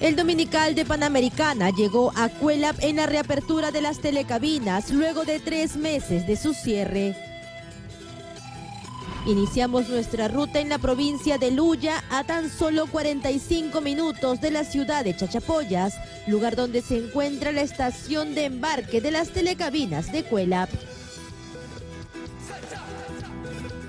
El Dominical de Panamericana llegó a Kuélap en la reapertura de las telecabinas luego de 3 meses de su cierre. Iniciamos nuestra ruta en la provincia de Luya, a tan solo 45 minutos de la ciudad de Chachapoyas, lugar donde se encuentra la estación de embarque de las telecabinas de Kuélap.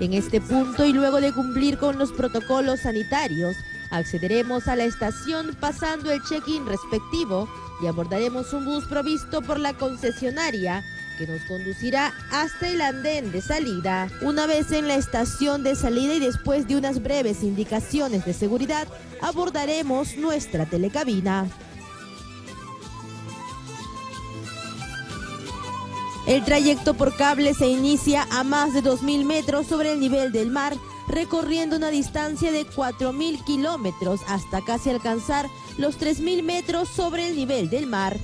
En este punto, y luego de cumplir con los protocolos sanitarios, accederemos a la estación pasando el check-in respectivo y abordaremos un bus provisto por la concesionaria que nos conducirá hasta el andén de salida. Una vez en la estación de salida y después de unas breves indicaciones de seguridad, abordaremos nuestra telecabina. El trayecto por cable se inicia a más de 2.000 metros sobre el nivel del mar, recorriendo una distancia de 4.000 kilómetros hasta casi alcanzar los 3.000 metros sobre el nivel del mar.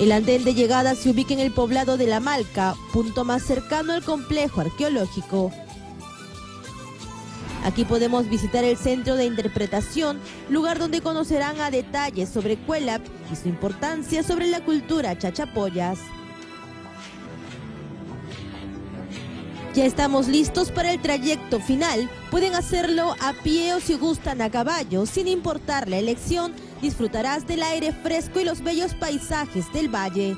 El andén de llegada se ubica en el poblado de La Malca, punto más cercano al complejo arqueológico. Aquí podemos visitar el centro de interpretación, lugar donde conocerán a detalle sobre Kuélap y su importancia sobre la cultura chachapoyas. Ya estamos listos para el trayecto final. Pueden hacerlo a pie o si gustan a caballo, sin importar la elección, disfrutarás del aire fresco y los bellos paisajes del valle.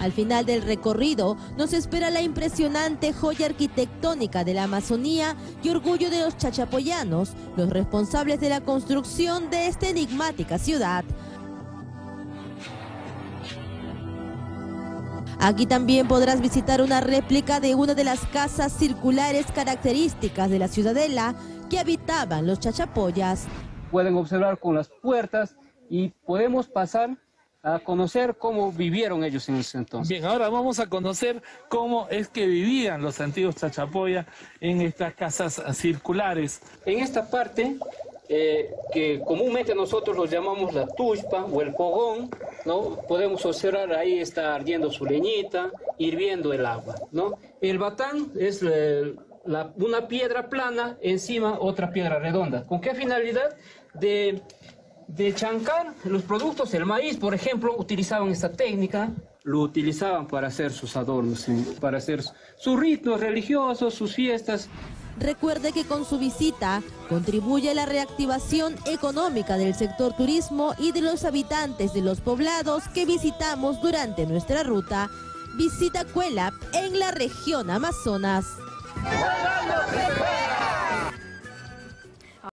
Al final del recorrido nos espera la impresionante joya arquitectónica de la Amazonía y orgullo de los chachapoyanos, los responsables de la construcción de esta enigmática ciudad. Aquí también podrás visitar una réplica de una de las casas circulares características de la ciudadela que habitaban los chachapoyas. Pueden observar con las puertas y podemos pasar a conocer cómo vivieron ellos en ese entonces. Bien, ahora vamos a conocer cómo es que vivían los antiguos chachapoyas en estas casas circulares. En esta parte, que comúnmente nosotros lo llamamos la tushpa o el fogón, ¿no? Podemos observar ahí está ardiendo su leñita, hirviendo el agua, ¿no? El batán es una piedra plana, encima otra piedra redonda. ¿Con qué finalidad? De chancar los productos, el maíz, por ejemplo, utilizaban esta técnica, lo utilizaban para hacer sus adornos, para hacer sus ritos religiosos, sus fiestas. Recuerde que con su visita contribuye a la reactivación económica del sector turismo y de los habitantes de los poblados que visitamos durante nuestra ruta. Visita Kuélap en la región Amazonas.